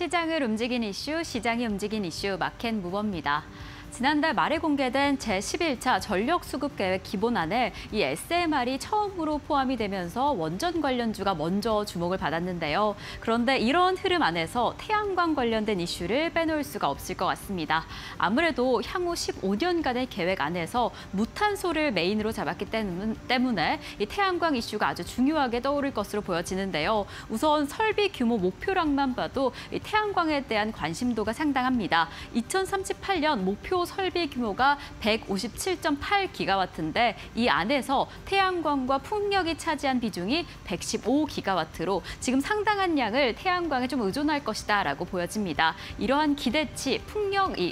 시장을 움직인 이슈, 시장이 움직인 이슈, 마켓 무버입니다. 지난달 말에 공개된 제11차 전력수급계획 기본안에 이 SMR이 처음으로 포함이 되면서 원전 관련주가 먼저 주목을 받았는데요. 그런데 이런 흐름 안에서 태양광 관련된 이슈를 빼놓을 수가 없을 것 같습니다. 아무래도 향후 15년간의 계획 안에서 무탄소를 메인으로 잡았기 때문에 이 태양광 이슈가 아주 중요하게 떠오를 것으로 보여지는데요. 우선 설비 규모 목표량만 봐도 이 태양광에 대한 관심도가 상당합니다. 2038년 목표 설비 규모가 157.8기가와트인데 이 안에서 태양광과 풍력이 차지한 비중이 115기가와트로 지금 상당한 양을 태양광에 좀 의존할 것이다라고 보여집니다. 이러한 기대치,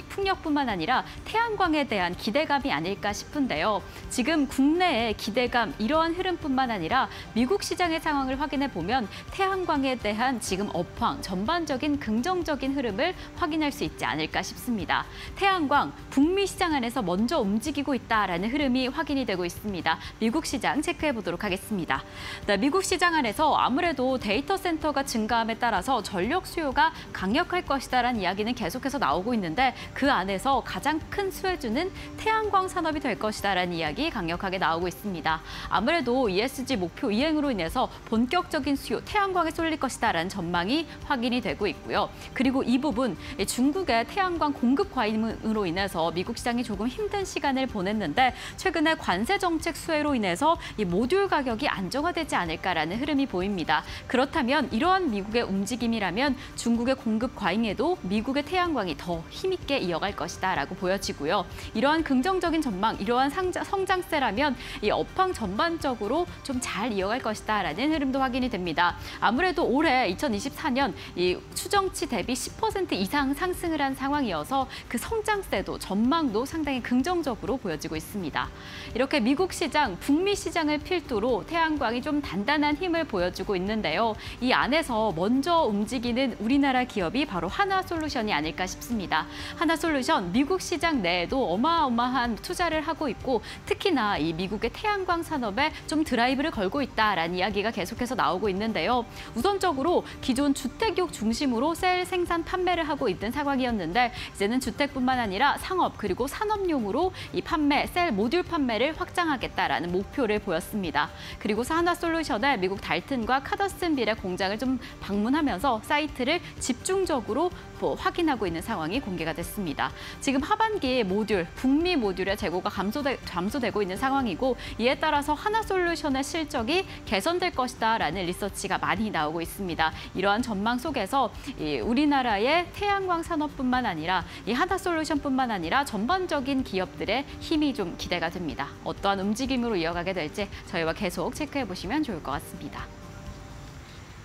풍력뿐만 아니라 태양광에 대한 기대감이 아닐까 싶은데요. 지금 국내의 기대감, 이러한 흐름뿐만 아니라 미국 시장의 상황을 확인해 보면 태양광에 대한 지금 업황, 전반적인 긍정적인 흐름을 확인할 수 있지 않을까 싶습니다. 태양광 북미 시장 안에서 먼저 움직이고 있다라는 흐름이 확인이 되고 있습니다. 미국 시장 체크해 보도록 하겠습니다. 네, 미국 시장 안에서 아무래도 데이터 센터가 증가함에 따라서 전력 수요가 강력할 것이다라는 이야기는 계속해서 나오고 있는데 그 안에서 가장 큰 수혜주는 태양광 산업이 될 것이다라는 이야기 강력하게 나오고 있습니다. 아무래도 ESG 목표 이행으로 인해서 본격적인 수요, 태양광에 쏠릴 것이다라는 전망이 확인이 되고 있고요. 그리고 이 부분 중국의 태양광 공급 과잉으로 인해서 미국 시장이 조금 힘든 시간을 보냈는데 최근에 관세 정책 수혜로 인해서 이 모듈 가격이 안정화되지 않을까라는 흐름이 보입니다. 그렇다면 이러한 미국의 움직임이라면 중국의 공급 과잉에도 미국의 태양광이 더 힘있게 이어갈 것이다라고 보여지고요. 이러한 긍정적인 전망, 이러한 성장세라면 이 업황 전반적으로 좀 잘 이어갈 것이다라는 흐름도 확인이 됩니다. 아무래도 올해 2024년 이 추정치 대비 10% 이상 상승을 한 상황이어서 그 성장세 전망도 상당히 긍정적으로 보여지고 있습니다. 이렇게 미국 시장, 북미 시장을 필두로 태양광이 좀 단단한 힘을 보여주고 있는데요. 이 안에서 먼저 움직이는 우리나라 기업이 바로 한화솔루션이 아닐까 싶습니다. 한화솔루션, 미국 시장 내에도 어마어마한 투자를 하고 있고 특히나 이 미국의 태양광 산업에 좀 드라이브를 걸고 있다라는 이야기가 계속해서 나오고 있는데요. 우선적으로 기존 주택용 중심으로 셀 생산 판매를 하고 있던 상황이었는데 이제는 주택뿐만 아니라 상업 그리고 산업용으로 이 판매, 셀 모듈 판매를 확장하겠다라는 목표를 보였습니다. 그리고 한화솔루션의 미국 달튼과 카더슨빌의 공장을 좀 방문하면서 사이트를 집중적으로 확인하고 있는 상황이 공개가 됐습니다. 지금 하반기에 모듈, 북미 모듈의 재고가 감소되고 있는 상황이고 이에 따라서 한화솔루션의 실적이 개선될 것이다라는 리서치가 많이 나오고 있습니다. 이러한 전망 속에서 이 우리나라의 태양광 산업뿐만 아니라 이 한화솔루션뿐만 아니라 전반적인 기업들의 힘이 좀 기대가 됩니다. 어떠한 움직임으로 이어가게 될지 저희와 계속 체크해 보시면 좋을 것 같습니다.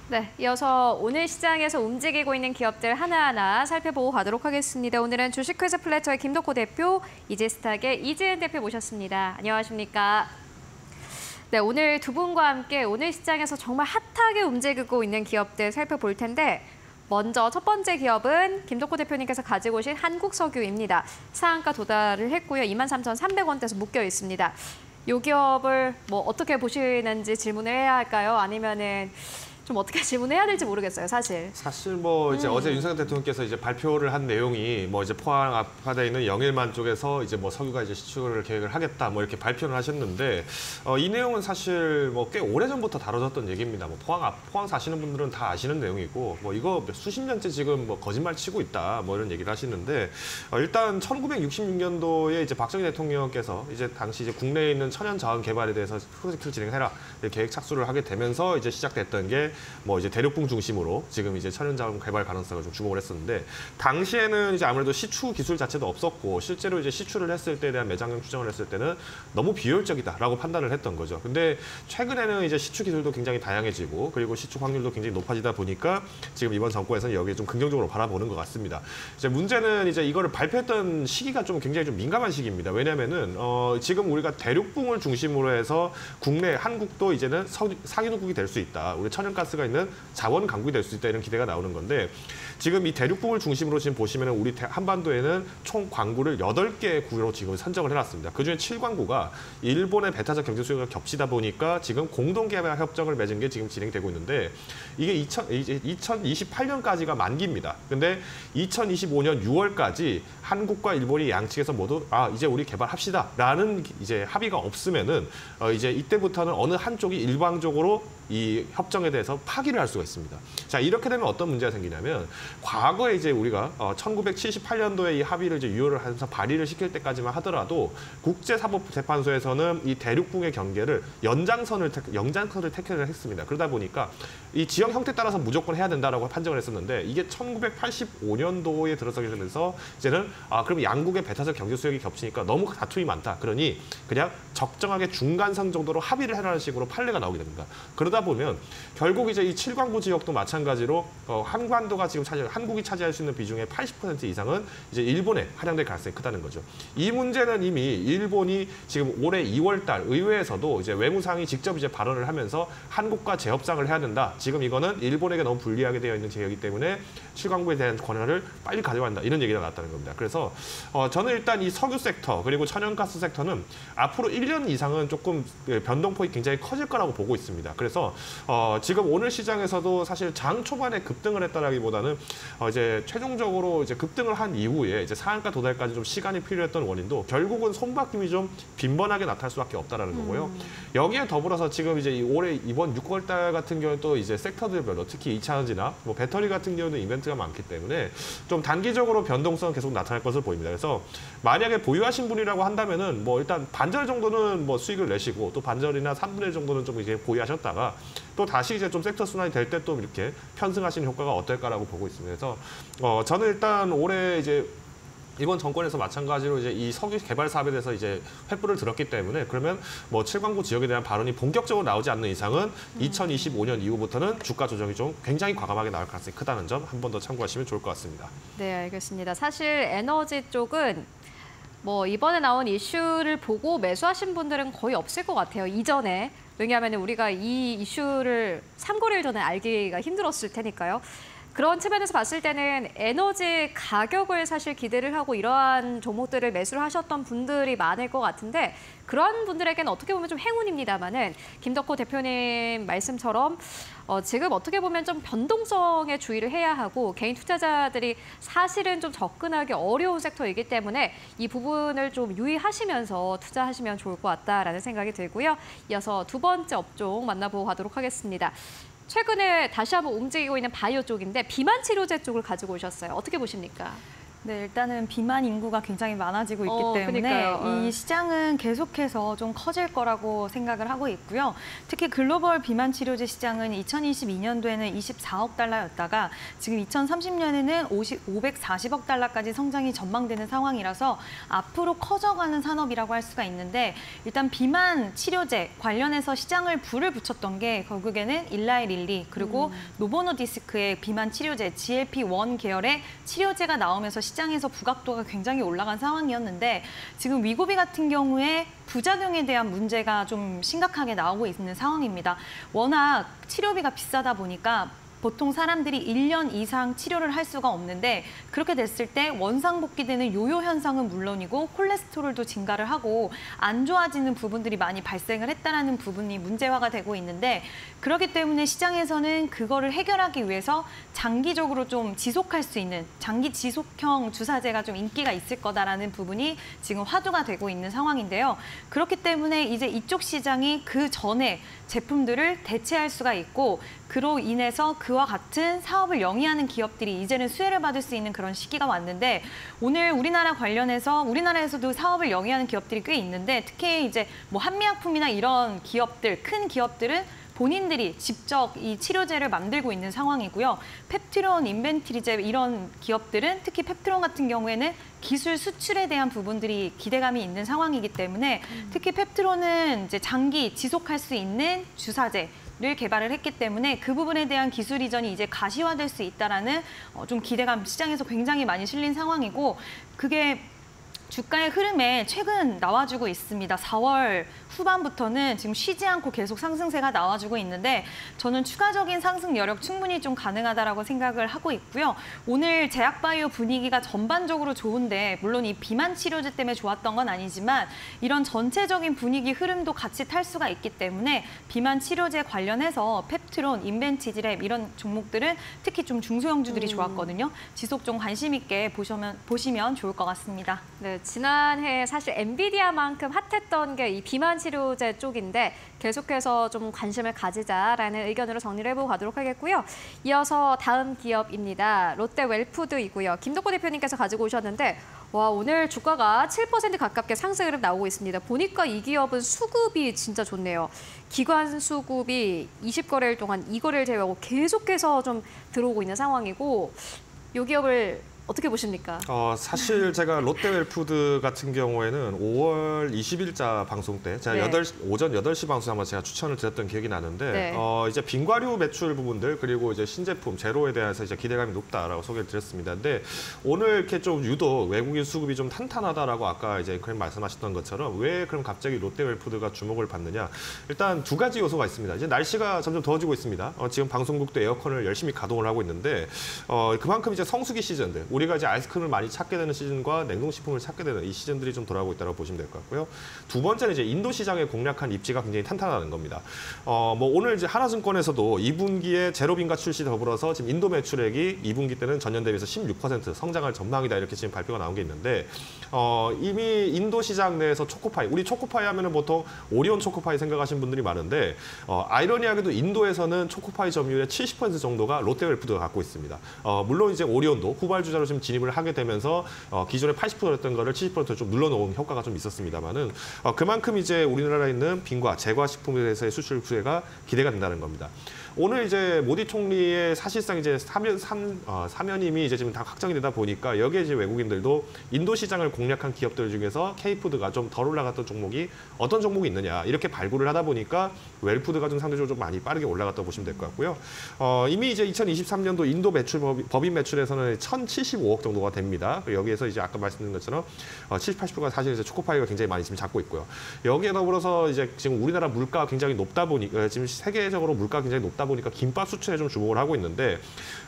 네, 이어서 오늘 시장에서 움직이고 있는 기업들 하나하나 살펴보고 가도록 하겠습니다. 오늘은 주식회사 플래터의 김덕호 대표, 이지스탁의 이지은 대표 모셨습니다. 안녕하십니까? 네, 오늘 두 분과 함께 오늘 시장에서 정말 핫하게 움직이고 있는 기업들 살펴볼 텐데 먼저 첫 번째 기업은 김덕호 대표님께서 가지고 오신 한국석유입니다. 상한가 도달을 했고요. 23,300원대에서 묶여 있습니다. 이 기업을 뭐 어떻게 보시는지 질문을 해야 할까요? 아니면은 좀 어떻게 질문해야 될지 모르겠어요, 사실. 사실 뭐 이제 어제 윤석열 대통령께서 이제 발표를 한 내용이 뭐 이제 포항에 있는 영일만 쪽에서 이제 뭐 석유가 이제 시추를 계획을 하겠다 뭐 이렇게 발표를 하셨는데 이 내용은 사실 뭐 꽤 오래 전부터 다뤄졌던 얘기입니다. 뭐 포항 사시는 분들은 다 아시는 내용이고 뭐 이거 수십 년째 지금 뭐 거짓말 치고 있다 뭐 이런 얘기를 하시는데 일단 1966년도에 이제 박정희 대통령께서 이제 당시 이제 국내에 있는 천연 자원 개발에 대해서 프로젝트를 진행해라 계획 착수를 하게 되면서 이제 시작됐던 게 뭐 이제 대륙붕 중심으로 지금 이제 천연자원 개발 가능성을 좀 주목을 했었는데 당시에는 이제 아무래도 시추 기술 자체도 없었고 실제로 이제 시추를 했을 때에 대한 매장량 추정을 했을 때는 너무 비효율적이다라고 판단을 했던 거죠. 근데 최근에는 이제 시추 기술도 굉장히 다양해지고 그리고 시추 확률도 굉장히 높아지다 보니까 지금 이번 정권에서는 여기에 좀 긍정적으로 바라보는 것 같습니다. 이제 문제는 이제 이거를 발표했던 시기가 좀 굉장히 좀 민감한 시기입니다. 왜냐면은 지금 우리가 대륙붕을 중심으로 해서 국내 한국도 이제는 상위국이 될 수 있다. 우리 천연가 가스가 있는 자원 강국이 될 수 있다 이런 기대가 나오는 건데 지금 이 대륙붕을 중심으로 지금 보시면 우리 한반도에는 총 광구를 8개의 구로 지금 선정을 해놨습니다. 그중에 7광구가 일본의 배타적 경제 수요가 겹치다 보니까 지금 공동개발 협정을 맺은 게 지금 진행되고 있는데 이게 2028년까지가 만기입니다. 근데 2025년 6월까지 한국과 일본이 양측에서 모두 아 이제 우리 개발합시다 라는 이제 합의가 없으면은 이제 이때부터는 어느 한쪽이 일방적으로 이 협정에 대해서 파기를 할 수가 있습니다. 자, 이렇게 되면 어떤 문제가 생기냐면 과거에 이제 우리가 1978년도에 이 합의를 이제 유효를 하면서 발의를 시킬 때까지만 하더라도 국제사법재판소에서는 이 대륙붕의 경계를 연장선을 택해를 했습니다. 그러다 보니까 이 지역 형태 따라서 무조건 해야 된다라고 판정을 했었는데 이게 1985년도에 들어서게 되면서 이제는 아 그럼 양국의 배타적 경제 수역이 겹치니까 너무 다툼이 많다. 그러니 그냥 적정하게 중간선 정도로 합의를 해라는 식으로 판례가 나오게 됩니다. 그러다 보면 결국 이제 이 7광구 지역도 마찬가지로 한반도가 지금 한국이 차지할 수 있는 비중의 80% 이상은 이제 일본에 할당될 가능성이 크다는 거죠. 이 문제는 이미 일본이 지금 올해 2월달 의회에서도 이제 외무상이 직접 이제 발언을 하면서 한국과 재협상을 해야 된다. 지금 이거는 일본에게 너무 불리하게 되어 있는 지역이기 때문에 7광구에 대한 권한을 빨리 가져와야 한다. 이런 얘기가 나왔다는 겁니다. 그래서 저는 일단 이 석유 섹터 그리고 천연가스 섹터는 앞으로 1년 이상은 조금 변동폭이 굉장히 커질 거라고 보고 있습니다. 그래서 지금 오늘 시장에서도 사실 장 초반에 급등을 했다라기보다는 이제 최종적으로 이제 급등을 한 이후에 이제 상한가 도달까지 좀 시간이 필요했던 원인도 결국은 손바뀜이 좀 빈번하게 나타날 수밖에 없다라는 거고요. 여기에 더불어서 지금 이제 올해 이번 6월달 같은 경우는 또 이제 섹터들별로 특히 2차전지나 뭐 배터리 같은 경우는 이벤트가 많기 때문에 좀 단기적으로 변동성 계속 나타날 것으로 보입니다. 그래서 만약에 보유하신 분이라고 한다면은 뭐 일단 반절 정도는 뭐 수익을 내시고 또 반절이나 3분의 1 정도는 좀 이제 보유하셨다. 또 다시 이제 좀 섹터 순환이 될 때 또 이렇게 편승하시는 효과가 어떨까라고 보고 있습니다. 그래서 저는 일단 올해 이제 이번 정권에서 마찬가지로 이제 이 석유 개발 사업에 대해서 이제 횃불을 들었기 때문에 그러면 뭐 7광구 지역에 대한 발언이 본격적으로 나오지 않는 이상은 2025년 이후부터는 주가 조정이 좀 굉장히 과감하게 나올 가능성이 크다는 점 한 번 더 참고하시면 좋을 것 같습니다. 네, 알겠습니다. 사실 에너지 쪽은 뭐 이번에 나온 이슈를 보고 매수하신 분들은 거의 없을 것 같아요. 이전에. 왜냐하면 우리가 이 이슈를 3~4일 전에 알기가 힘들었을 테니까요. 그런 측면에서 봤을 때는 에너지 가격을 사실 기대를 하고 이러한 종목들을 매수를 하셨던 분들이 많을 것 같은데 그런 분들에게는 어떻게 보면 좀 행운입니다만은 김덕호 대표님 말씀처럼 지금 어떻게 보면 좀 변동성에 주의를 해야 하고 개인 투자자들이 사실은 좀 접근하기 어려운 섹터이기 때문에 이 부분을 좀 유의하시면서 투자하시면 좋을 것 같다라는 생각이 들고요. 이어서 두 번째 업종 만나보고 가도록 하겠습니다. 최근에 다시 한번 움직이고 있는 바이오 쪽인데 비만 치료제 쪽을 가지고 오셨어요. 어떻게 보십니까? 네, 일단은 비만 인구가 굉장히 많아지고 있기 때문에 이 시장은 계속해서 좀 커질 거라고 생각을 하고 있고요. 특히 글로벌 비만 치료제 시장은 2022년도에는 24억 달러였다가 지금 2030년에는 540억 달러까지 성장이 전망되는 상황이라서 앞으로 커져가는 산업이라고 할 수가 있는데 일단 비만 치료제 관련해서 시장을 불을 붙였던 게 결국에는 일라이 릴리 그리고 노보노디스크의 비만 치료제 GLP-1 계열의 치료제가 나오면서 시장에서 부각도가 굉장히 올라간 상황이었는데 지금 위고비 같은 경우에 부작용에 대한 문제가 좀 심각하게 나오고 있는 상황입니다. 워낙 치료비가 비싸다 보니까 보통 사람들이 1년 이상 치료를 할 수가 없는데 그렇게 됐을 때 원상복귀되는 요요 현상은 물론이고 콜레스테롤도 증가를 하고 안 좋아지는 부분들이 많이 발생을 했다는 부분이 문제화가 되고 있는데 그렇기 때문에 시장에서는 그거를 해결하기 위해서 장기적으로 좀 지속할 수 있는 장기 지속형 주사제가 좀 인기가 있을 거다라는 부분이 지금 화두가 되고 있는 상황인데요. 그렇기 때문에 이제 이쪽 시장이 그 전에 제품들을 대체할 수가 있고 그로 인해서 그와 같은 사업을 영위하는 기업들이 이제는 수혜를 받을 수 있는 그런 시기가 왔는데 오늘 우리나라 관련해서 우리나라에서도 사업을 영위하는 기업들이 꽤 있는데 특히 이제 뭐 한미약품이나 이런 기업들, 큰 기업들은 본인들이 직접 이 치료제를 만들고 있는 상황이고요. 펩트론, 인벤티리제 이런 기업들은 특히 펩트론 같은 경우에는 기술 수출에 대한 부분들이 기대감이 있는 상황이기 때문에 특히 펩트론은 이제 장기 지속할 수 있는 주사제 를 개발을 했기 때문에 그 부분에 대한 기술 이전이 이제 가시화될 수 있다라는 좀 기대감 시장에서 굉장히 많이 실린 상황이고 그게 주가의 흐름에 최근 나와주고 있습니다. 4월 후반부터는 지금 쉬지 않고 계속 상승세가 나와주고 있는데 저는 추가적인 상승 여력 충분히 좀 가능하다라고 생각을 하고 있고요. 오늘 제약바이오 분위기가 전반적으로 좋은데 물론 이 비만 치료제 때문에 좋았던 건 아니지만 이런 전체적인 분위기 흐름도 같이 탈 수가 있기 때문에 비만 치료제 관련해서 펩트론, 인벤티드랩 이런 종목들은 특히 좀 중소형주들이 좋았거든요. 지속 좀 관심 있게 보시면 좋을 것 같습니다. 네, 지난해 사실 엔비디아만큼 핫했던 게 이 비만 치료제 쪽인데 계속해서 좀 관심을 가지자라는 의견으로 정리를 해보고 가도록 하겠고요. 이어서 다음 기업입니다. 롯데웰푸드이고요. 김덕호 대표님께서 가지고 오셨는데 와, 오늘 주가가 7% 가깝게 상승 흐름 나오고 있습니다. 보니까 이 기업은 수급이 진짜 좋네요. 기관 수급이 20거래일 동안 2거래일 제외하고 계속해서 좀 들어오고 있는 상황이고 이 기업을 어떻게 보십니까? 사실 제가 롯데웰푸드 같은 경우에는 5월 20일자 방송 때 제가 네. 오전 8시 방송에 한번 제가 추천을 드렸던 기억이 나는데 네. 이제 빙과류 매출 부분들 그리고 이제 신제품 제로에 대해서 이제 기대감이 높다라고 소개를 드렸습니다. 근데 오늘 이렇게 좀 유독 외국인 수급이 좀 탄탄하다라고 아까 이제 그냥 말씀하셨던 것처럼 왜 그럼 갑자기 롯데웰푸드가 주목을 받느냐? 일단 두 가지 요소가 있습니다. 이제 날씨가 점점 더워지고 있습니다. 지금 방송국도 에어컨을 열심히 가동을 하고 있는데 그만큼 이제 성수기 시즌들 우리가 이제 아이스크림을 많이 찾게 되는 시즌과 냉동식품을 찾게 되는 이 시즌들이 좀 돌아오고 있다고 보시면 될 것 같고요. 두 번째는 이제 인도 시장에 공략한 입지가 굉장히 탄탄하다는 겁니다. 뭐 오늘 이제 하나증권에서도 2분기에 제로빈과 출시 더불어서 지금 인도 매출액이 2분기 때는 전년 대비해서 16% 성장할 전망이다 이렇게 지금 발표가 나온 게 있는데 이미 인도 시장 내에서 초코파이, 우리 초코파이 하면은 보통 오리온 초코파이 생각하시는 분들이 많은데 아이러니하게도 인도에서는 초코파이 점유율의 70% 정도가 롯데웰푸드가 갖고 있습니다. 물론 이제 오리온도 후발주자 지금 진입을 하게 되면서 기존에 80%였던 거를 70%로 좀 눌러놓은 효과가 좀 있었습니다만은 그만큼 이제 우리나라에 있는 빙과 제과 식품에 대해서의 수출 규제가 기대가 된다는 겁니다. 오늘 이제 모디 총리의 사실상 이제 사면임이 이제 지금 다 확정이 되다 보니까 여기에 이제 외국인들도 인도 시장을 공략한 기업들 중에서 K푸드가 좀 덜 올라갔던 종목이 어떤 종목이 있느냐 이렇게 발굴을 하다 보니까 웰푸드가 좀 상대적으로 좀 많이 빠르게 올라갔다고 보시면 될 것 같고요. 이미 이제 2023년도 인도 매출 법인 매출에서는 1,075억 정도가 됩니다. 여기에서 이제 아까 말씀드린 것처럼 70~80%가 사실 이제 초코파이가 굉장히 많이 지금 잡고 있고요. 여기에 더불어서 이제 지금 우리나라 물가가 굉장히 높다 보니 지금 세계적으로 물가가 굉장히 높다 보니까 김밥 수출에 좀 주목을 하고 있는데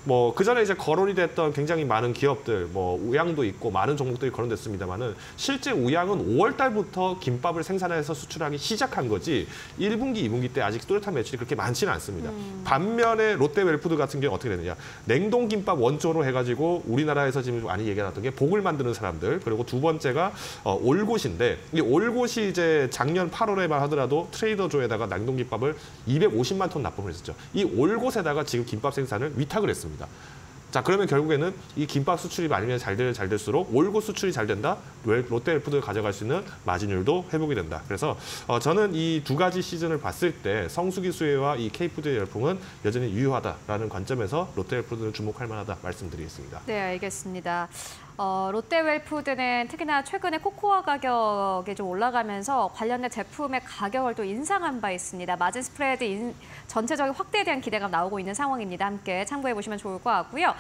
뭐 그전에 이제 거론이 됐던 굉장히 많은 기업들 뭐 우양도 있고 많은 종목들이 거론됐습니다만은 실제 우양은 5월 달부터 김밥을 생산해서 수출하기 시작한 거지 1분기, 2분기 때 아직 또렷한 매출이 그렇게 많지는 않습니다. 반면에 롯데웰푸드 같은 경우 어떻게 되느냐? 냉동 김밥 원조로 해가지고 우리나라에서 지금 많이 얘기가 났던 게 복을 만드는 사람들 그리고 두 번째가 올곳인데 이 올곳이 이제 작년 8월에만 하더라도 트레이더조에다가 냉동 김밥을 250만 톤 납품을 했었죠. 이 올곳에다가 지금 김밥 생산을 위탁을 했습니다. 자, 그러면 결국에는 이 김밥 수출이 많으면 잘 될수록 올곳 수출이 잘 된다. 롯데웰푸드를 가져갈 수 있는 마진율도 회복이 된다. 그래서 저는 이 두 가지 시즌을 봤을 때 성수기 수혜와 이 K푸드의 열풍은 여전히 유효하다라는 관점에서 롯데웰푸드를 주목할 만하다 말씀드리겠습니다. 네, 알겠습니다. 롯데웰푸드는 특히나 최근에 코코아 가격이 좀 올라가면서 관련된 제품의 가격을 또 인상한 바 있습니다. 마진 스프레드 전체적인 확대에 대한 기대감 나오고 있는 상황입니다. 함께 참고해 보시면 좋을 것 같고요.